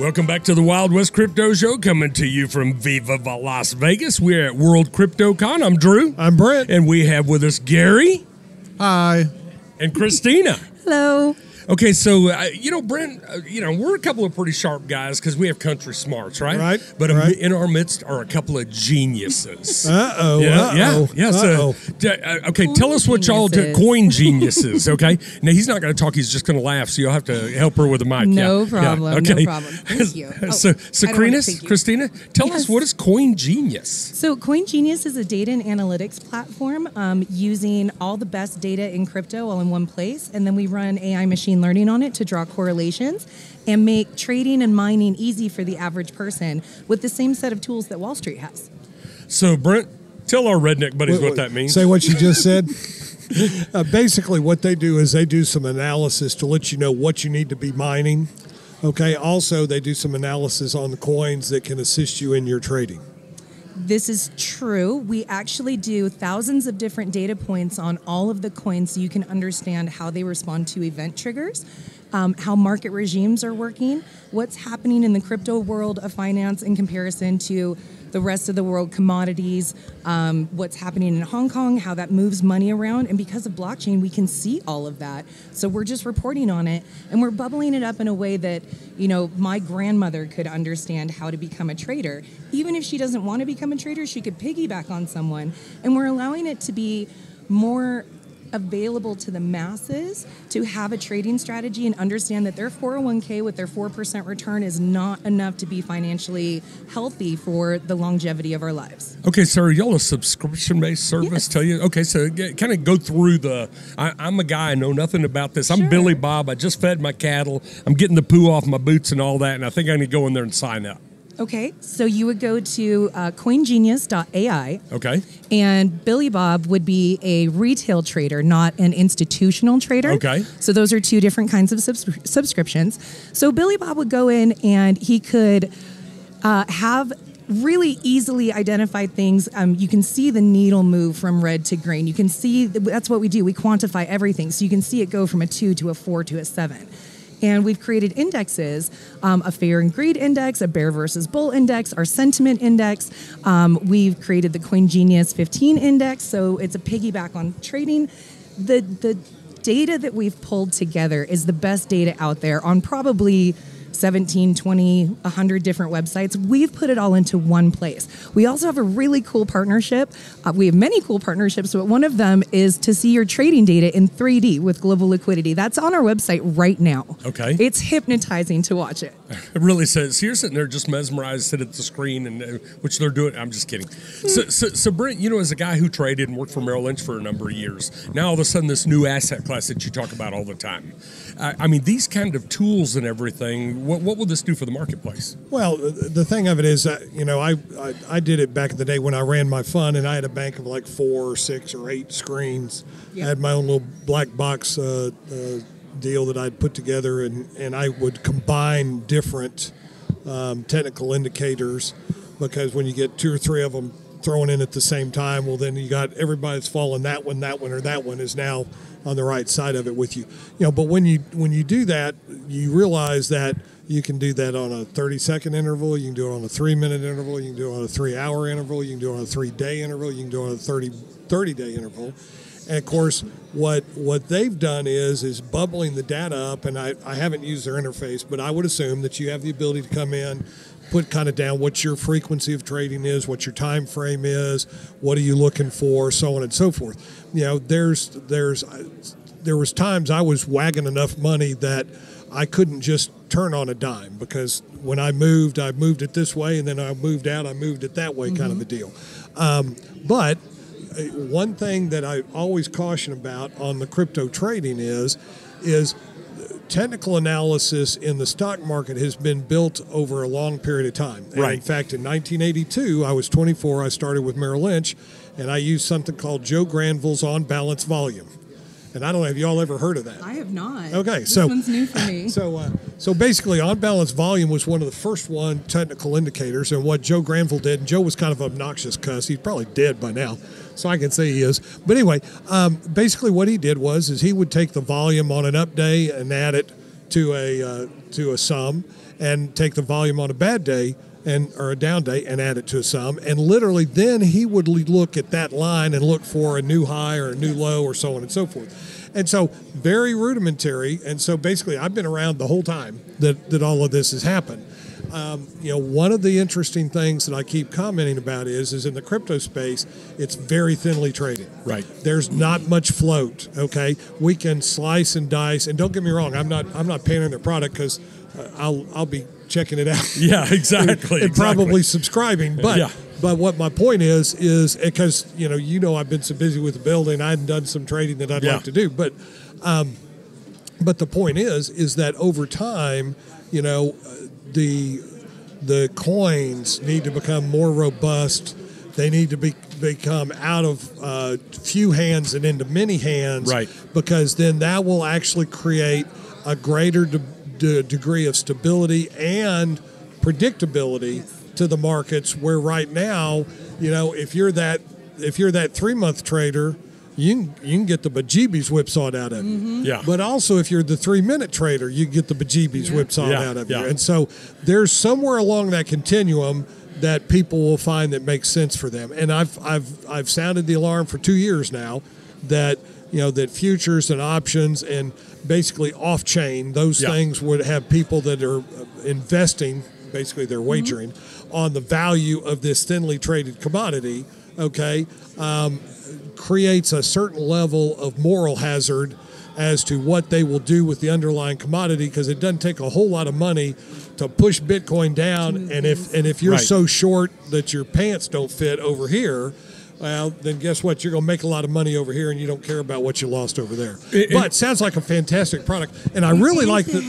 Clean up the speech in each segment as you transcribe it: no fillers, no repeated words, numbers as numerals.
Welcome back to the Wild West Crypto Show, coming to you from Viva Las Vegas. We're at World CryptoCon. I'm Drew. I'm Brent. And we have with us Gary. Hi. And Christina. Hello. Okay, so, Brent, we're a couple of pretty sharp guys because we have country smarts, right? Right. But right. In our midst are a couple of geniuses. Uh-oh. Yeah, uh-oh. Yeah. Uh-oh. So, okay, tell us what y'all do. Coin geniuses, okay? Now, he's not going to talk. He's just going to laugh, so you'll have to help her with a mic. No problem. Yeah. Okay. No problem. Thank you. Oh, Christina, tell us, what is CoinGenius? So, CoinGenius is a data and analytics platform using all the best data in crypto all in one place, and then we run AI machine learning on it to draw correlations and make trading and mining easy for the average person with the same set of tools that Wall Street has. So, Brent, tell our redneck buddies what that means. Say what you just said. Basically, what they do is they do some analysis to let you know what you need to be mining. Okay. Also, they do some analysis on the coins that can assist you in your trading. This is true. We actually do thousands of different data points on all of the coins so you can understand how they respond to event triggers, how market regimes are working, what's happening in the crypto world of finance in comparison to the rest of the world commodities, what's happening in Hong Kong, how that moves money around. And because of blockchain, we can see all of that. So we're just reporting on it, and we're bubbling it up in a way that, my grandmother could understand how to become a trader. Even if she doesn't want to become a trader, she could piggyback on someone. And we're allowing it to be more available to the masses to have a trading strategy and understand that their 401k with their 4% return is not enough to be financially healthy for the longevity of our lives. Okay, so are y'all a subscription-based service? Yes. Tell you. Okay, so kind of go through I'm a guy, I know nothing about this. Sure. I'm Billy Bob. I just fed my cattle. I'm getting the poo off my boots and all that, and I think I need to go in there and sign up. Okay, so you would go to coingenius.ai. Okay. And Billy Bob would be a retail trader, not an institutional trader. Okay. So those are two different kinds of subscriptions. So Billy Bob would go in and he could have really easily identified things. You can see the needle move from red to green. You can see, that's what we do. We quantify everything. So you can see it go from a 2 to a 4 to a 7. And we've created indexes, a fear and greed index, a bear versus bull index, our sentiment index. We've created the CoinGenius 15 index, so it's a piggyback on trading. The data that we've pulled together is the best data out there on probably 17, 20, 100 different websites. We've put it all into one place. We also have a really cool partnership. We have many cool partnerships, but one of them is to see your trading data in 3D with Global Liquidity. That's on our website right now. Okay. It's hypnotizing to watch it. It really says. So you're sitting there just mesmerized, sit at the screen, and which they're doing. I'm just kidding. So Brent, as a guy who traded and worked for Merrill Lynch for a number of years, now all of a sudden this new asset class that you talk about all the time. I mean, these kind of tools and everything, what will this do for the marketplace? Well, the thing of it is, I did it back in the day when I ran my fund, and I had a bank of like 4, 6, or 8 screens. Yep. I had my own little black box deal that I'd put together, and I would combine different technical indicators, because when you get 2 or 3 of them thrown in at the same time, well, then you got everybody's falling that one, or that one is now on the right side of it with you. But when you do that, you realize that you can do that on a 30-second interval, you can do it on a 3-minute interval, you can do it on a 3-hour interval, you can do it on a 3-day interval, you can do it on a 30-day interval. And of course, what they've done is bubbling the data up, and I haven't used their interface, but I would assume that you have the ability to come in, put kind of down what your frequency of trading is, what your time frame is, what are you looking for, so on and so forth. There was times I was wagging enough money that I couldn't just turn on a dime, because when I moved it this way, and then I moved out, I moved it that way, mm-hmm. kind of a deal. But one thing that I always caution about on the crypto trading is technical analysis in the stock market has been built over a long period of time. And right. In fact, in 1982, I was 24, I started with Merrill Lynch, and I used something called Joe Granville's On Balance Volume. And I don't know, have y'all ever heard of that? I have not. Okay, so this one's new for me. So basically, On Balance Volume was one of the first technical indicators, and what Joe Granville did, and Joe was kind of obnoxious because he's probably dead by now, so I can say he is. But anyway, basically what he did was he would take the volume on an up day and add it to a sum and take the volume on a bad day and or a down day and add it to a sum. And literally then he would look at that line and look for a new high or a new low or so on and so forth. And so very rudimentary. And so basically I've been around the whole time that all of this has happened. You know, one of the interesting things that I keep commenting about is in the crypto space, it's very thinly traded. Right. There's not much float. Okay. We can slice and dice, and don't get me wrong, I'm not panning their product because I'll be checking it out. Yeah, exactly. And probably subscribing, but. Yeah. But what my point is because you know I've been so busy with the building, I hadn't done some trading that I'd like to do. But, the point is that over time, you know. The coins need to become more robust. They need to become out of few hands and into many hands, right? Because then that will actually create a greater degree of stability and predictability to the markets. Where right now, you know, if you're that 3-month trader, you can get the bejeebies whipsawed out of you. Mm-hmm. Yeah. But also, if you're the 3-minute trader, you get the bejeebies whipsawed out of you. And so there's somewhere along that continuum that people will find that makes sense for them. And I've sounded the alarm for 2 years now that, you know, that futures and options and basically off-chain, those things would have people that are investing, basically they're wagering, on the value of this thinly traded commodity, okay, creates a certain level of moral hazard as to what they will do with the underlying commodity, because it doesn't take a whole lot of money to push Bitcoin down. And if you're so short that your pants don't fit over here, well, then guess what? You're going to make a lot of money over here, and you don't care about what you lost over there. But it sounds like a fantastic product, and I really like this.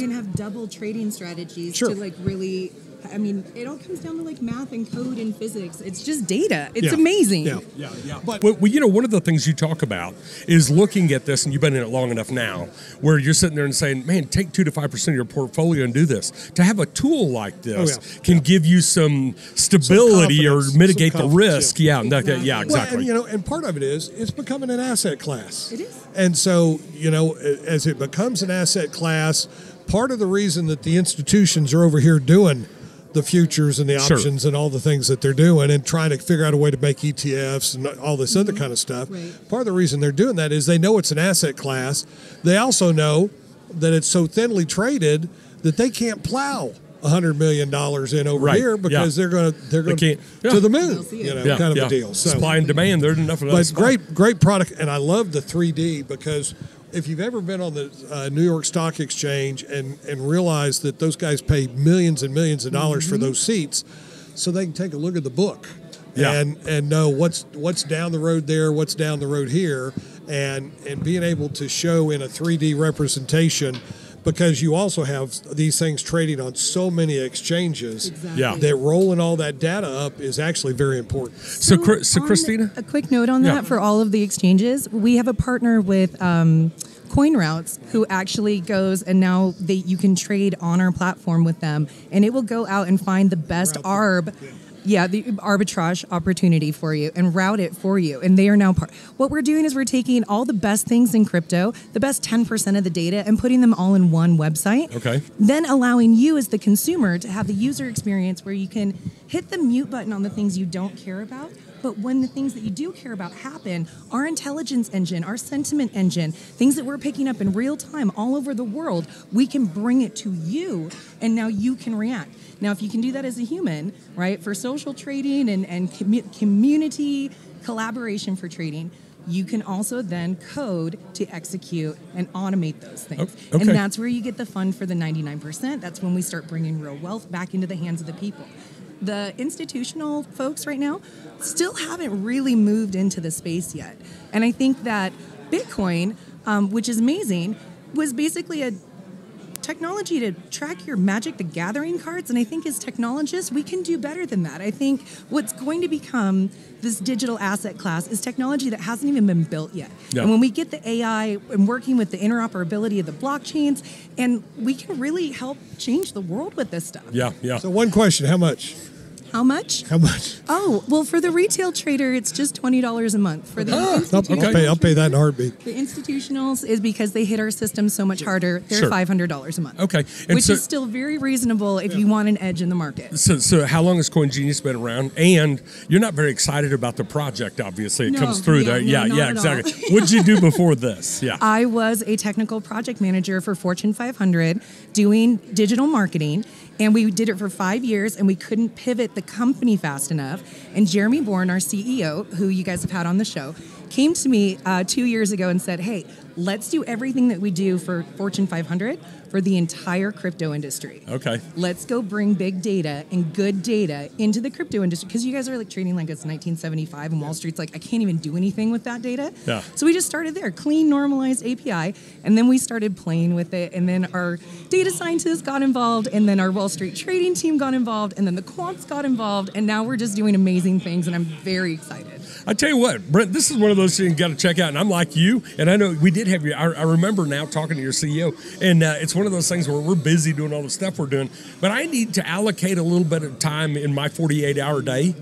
You can have double trading strategies to like really. I mean, it all comes down to like math and code and physics. It's just data. It's amazing. Yeah. But well, you know, one of the things you talk about is looking at this, and you've been in it long enough now, where you're sitting there and saying, man, take 2 to 5% of your portfolio and do this. To have a tool like this can give you some stability or mitigate the risk. Yeah, exactly. Yeah, exactly. Well, and, you know, and part of it is it's becoming an asset class. It is. And so, you know, as it becomes an asset class, part of the reason that the institutions are over here doing the futures and the options and all the things that they're doing and trying to figure out a way to make ETFs and all this other kind of stuff. Right. Part of the reason they're doing that is they know it's an asset class. They also know that it's so thinly traded that they can't plow $100 million in over here because they're going to the moon, you know, kind of a deal. So, supply and demand, there's enough of that. But it's great product, and I love the 3D because if you've ever been on the New York Stock Exchange and realized that those guys pay millions and millions of dollars for those seats so they can take a look at the book and know what's down the road there, what's down the road here, and being able to show in a 3D representation, because you also have these things trading on so many exchanges that rolling all that data up is actually very important. So Christina? A quick note on that for all of the exchanges. We have a partner with CoinRoutes who actually goes, and now you can trade on our platform with them, and it will go out and find the best ARB. Yeah, the arbitrage opportunity for you and route it for you. And they are now part. What we're doing is we're taking all the best things in crypto, the best 10% of the data, and putting them all in one website. Okay. Then allowing you as the consumer to have the user experience where you can hit the mute button on the things you don't care about. But when the things that you do care about happen, our intelligence engine, our sentiment engine, things that we're picking up in real time all over the world, we can bring it to you, and now you can react. Now, if you can do that as a human, right, for social trading and community collaboration for trading, you can also then code to execute and automate those things. Okay. And that's where you get the fund for the 99%. That's when we start bringing real wealth back into the hands of the people. The institutional folks right now still haven't really moved into the space yet. And I think that Bitcoin, which is amazing, was basically a technology to track your Magic the Gathering cards. And I think as technologists, we can do better than that. I think what's going to become this digital asset class is technology that hasn't even been built yet. Yeah. And when we get the AI and working with the interoperability of the blockchains, and we can really help change the world with this stuff. Yeah. So one question, how much? How much? How much? Oh, well, for the retail trader, it's just $20 a month. For the I'll pay that in a heartbeat. The institutionals is because they hit our system so much harder. They're $500 a month. Okay. And which is still very reasonable if you want an edge in the market. So how long has CoinGenius been around? And you're not very excited about the project, obviously. It comes through there. Yeah, exactly. What did you do before this? Yeah. I was a technical project manager for Fortune 500 doing digital marketing. And we did it for 5 years, and we couldn't pivot the company fast enough. And Jeremy Bourne, our CEO, who you guys have had on the show, came to me 2 years ago and said, hey, let's do everything that we do for Fortune 500 for the entire crypto industry. Okay. Let's go bring big data and good data into the crypto industry, because you guys are like treating like it's 1975 and Wall Street's like, I can't even do anything with that data. Yeah. So we just started there, clean, normalized API, and then we started playing with it, and then our data scientists got involved, and then our Wall Street trading team got involved, and then the quants got involved, and now we're just doing amazing things, and I'm very excited. I tell you what, Brent, this is one of those things you got to check out, and I'm like you, and I know we did have you. I remember now talking to your CEO, and it's one of those things where we're busy doing all the stuff we're doing, but I need to allocate a little bit of time in my 48-hour day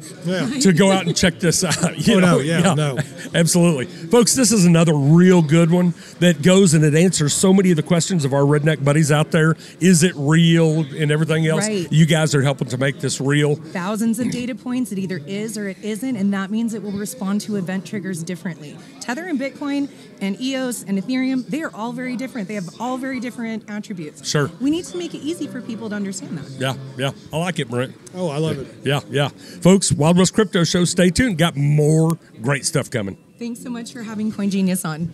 to go out and check this out. No. Absolutely. Folks, this is another real good one that goes and it answers so many of the questions of our redneck buddies out there. Is it real and everything else? Right. You guys are helping to make this real. Thousands of data points. It either is or it isn't, and that means it will respond to event triggers differently. Tether and Bitcoin and EOS and Ethereum, they are all very different. They have all very different attributes. Sure. We need to make it easy for people to understand that. Yeah, yeah. I like it, Brent. Oh, I love it. Yeah, yeah. Folks, Wild West Crypto Show, stay tuned. Got more great stuff coming. Thanks so much for having CoinGenius on.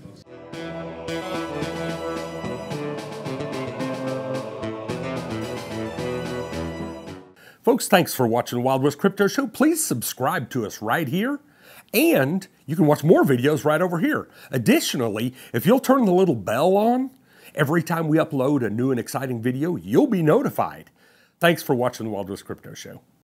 Folks, thanks for watching Wild West Crypto Show. Please subscribe to us right here. And you can watch more videos right over here. Additionally, if you'll turn the little bell on, every time we upload a new and exciting video, you'll be notified. Thanks for watching the Wild West Crypto Show.